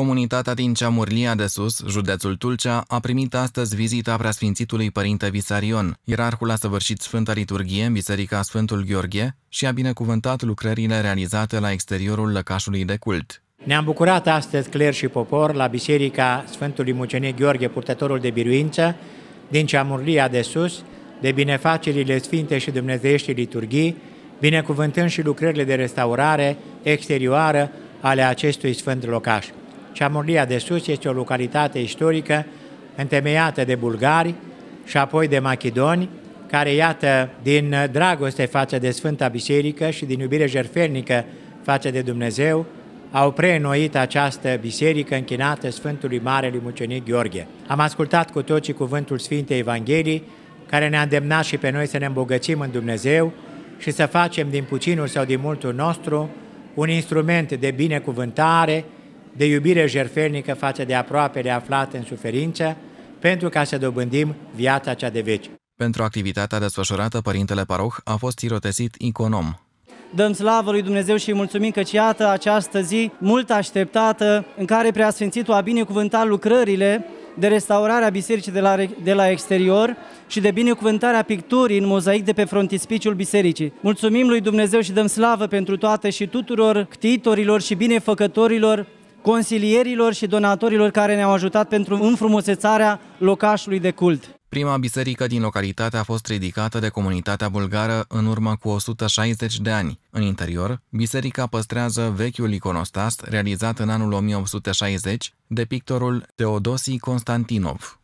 Comunitatea din Ceamurlia de Sus, județul Tulcea, a primit astăzi vizita Preasfințitului Părinte Visarion. Ierarhul a săvârșit Sfânta Liturghie în Biserica Sfântul Gheorghe și a binecuvântat lucrările realizate la exteriorul lăcașului de cult. Ne-am bucurat astăzi, cler și popor, la Biserica Sfântului Mucenic Gheorghe, purtătorul de biruință, din Ceamurlia de Sus, de binefacerile sfinte și dumnezeiești liturghii, binecuvântând și lucrările de restaurare exterioară ale acestui sfânt locaș. Ceamurlia de Sus este o localitate istorică întemeiată de bulgari și apoi de macedoni, care, iată, din dragoste față de Sfânta Biserică și din iubire jertfelnică față de Dumnezeu, au preînnoit această biserică închinată Sfântului Marelui Mucenic Gheorghe. Am ascultat cu toții cuvântul Sfintei Evangheliei, care ne-a îndemnat și pe noi să ne îmbogățim în Dumnezeu și să facem din puținul sau din multul nostru un instrument de binecuvântare, de iubire jertfelnică față de aproapele aflat în suferință, pentru ca să dobândim viața cea de veci. Pentru activitatea desfășurată, Părintele Paroh a fost irotesit iconom. Dăm slavă lui Dumnezeu și îi mulțumim căci iată această zi mult așteptată în care Preasfințitul a binecuvântat lucrările de restaurarea bisericii de la exterior și de binecuvântarea picturii în mozaic de pe frontispiciul bisericii. Mulțumim lui Dumnezeu și dăm slavă pentru toate și tuturor ctitorilor și binefăcătorilor, consilierilor și donatorilor care ne-au ajutat pentru înfrumusețarea locașului de cult. Prima biserică din localitate a fost ridicată de comunitatea bulgară în urmă cu 160 de ani. În interior, biserica păstrează vechiul iconostas realizat în anul 1860 de pictorul Teodosii Constantinov.